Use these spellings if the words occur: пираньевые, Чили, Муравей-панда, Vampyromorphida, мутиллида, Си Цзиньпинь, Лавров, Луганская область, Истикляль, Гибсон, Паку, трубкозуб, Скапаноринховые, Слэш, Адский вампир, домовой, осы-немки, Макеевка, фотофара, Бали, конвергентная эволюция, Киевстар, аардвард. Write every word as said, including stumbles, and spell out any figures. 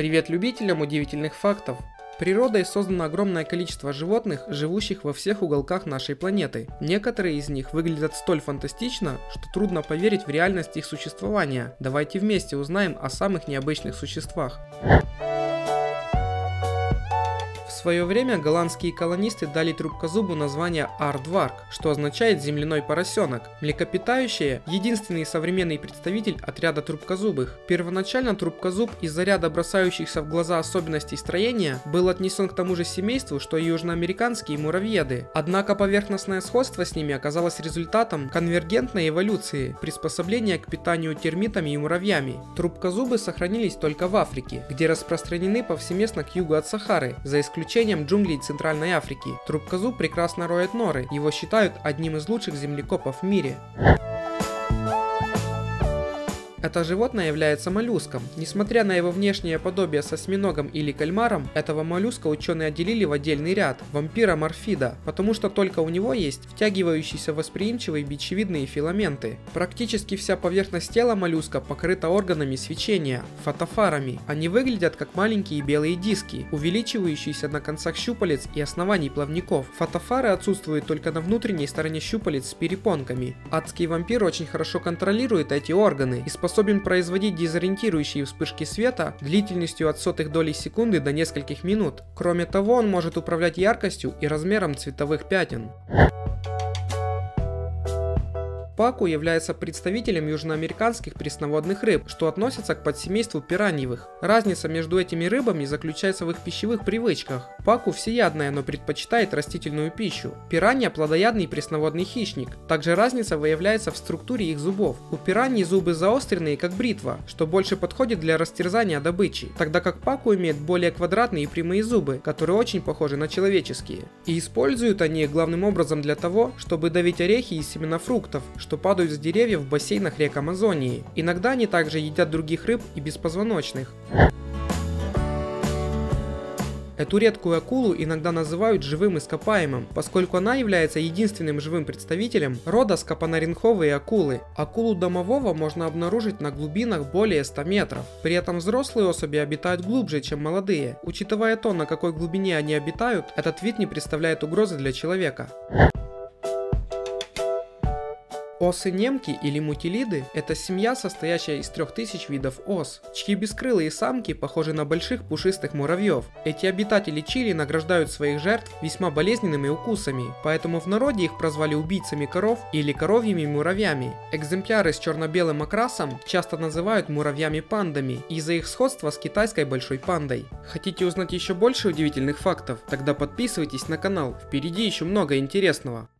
Привет любителям удивительных фактов! Природой создано огромное количество животных, живущих во всех уголках нашей планеты. Некоторые из них выглядят столь фантастично, что трудно поверить в реальность их существования. Давайте вместе узнаем о самых необычных существах. В свое время голландские колонисты дали трубкозубу название аардвард, что означает земляной поросенок. Млекопитающие – единственный современный представитель отряда трубкозубых. Первоначально трубкозуб из-за ряда бросающихся в глаза особенностей строения был отнесен к тому же семейству, что и южноамериканские муравьеды. Однако поверхностное сходство с ними оказалось результатом конвергентной эволюции – приспособления к питанию термитами и муравьями. Трубкозубы сохранились только в Африке, где распространены повсеместно к югу от Сахары, за исключением джунглей Центральной Африки. Трубкозуб прекрасно роет норы, его считают одним из лучших землекопов в мире. Это животное является моллюском. Несмотря на его внешнее подобие с осьминогом или кальмаром, этого моллюска ученые отделили в отдельный ряд – Vampyromorphida, потому что только у него есть втягивающиеся восприимчивые бичевидные филаменты. Практически вся поверхность тела моллюска покрыта органами свечения – фотофарами. Они выглядят как маленькие белые диски, увеличивающиеся на концах щупалец и оснований плавников. Фотофары отсутствуют только на внутренней стороне щупалец с перепонками. Адский вампир очень хорошо контролирует эти органы и способен производить дезориентирующие вспышки света длительностью от сотых долей секунды до нескольких минут. Кроме того, он может управлять яркостью и размером цветовых пятен. Паку является представителем южноамериканских пресноводных рыб, что относится к подсемейству пираньевых. Разница между этими рыбами заключается в их пищевых привычках. Паку всеядная, но предпочитает растительную пищу. Пиранья – плодоядный пресноводный хищник. Также разница выявляется в структуре их зубов. У пираньи зубы заостренные, как бритва, что больше подходит для растерзания добычи, тогда как паку имеет более квадратные и прямые зубы, которые очень похожи на человеческие. И используют они их главным образом для того, чтобы давить орехи и семена фруктов, что падают с деревьев в бассейнах рек Амазонии. Иногда они также едят других рыб и беспозвоночных. Эту редкую акулу иногда называют живым ископаемым, поскольку она является единственным живым представителем рода скапаноринховые акулы. Акулу домового можно обнаружить на глубинах более ста метров. При этом взрослые особи обитают глубже, чем молодые. Учитывая то, на какой глубине они обитают, этот вид не представляет угрозы для человека. Осы немки или мутиллиды – это семья, состоящая из трёх тысяч видов ос, чьи бескрылые самки похожи на больших пушистых муравьев. Эти обитатели Чили награждают своих жертв весьма болезненными укусами, поэтому в народе их прозвали убийцами коров или коровьими муравьями. Экземпляры с черно-белым окрасом часто называют муравьями-пандами из-за их сходства с китайской большой пандой. Хотите узнать еще больше удивительных фактов? Тогда подписывайтесь на канал, впереди еще много интересного.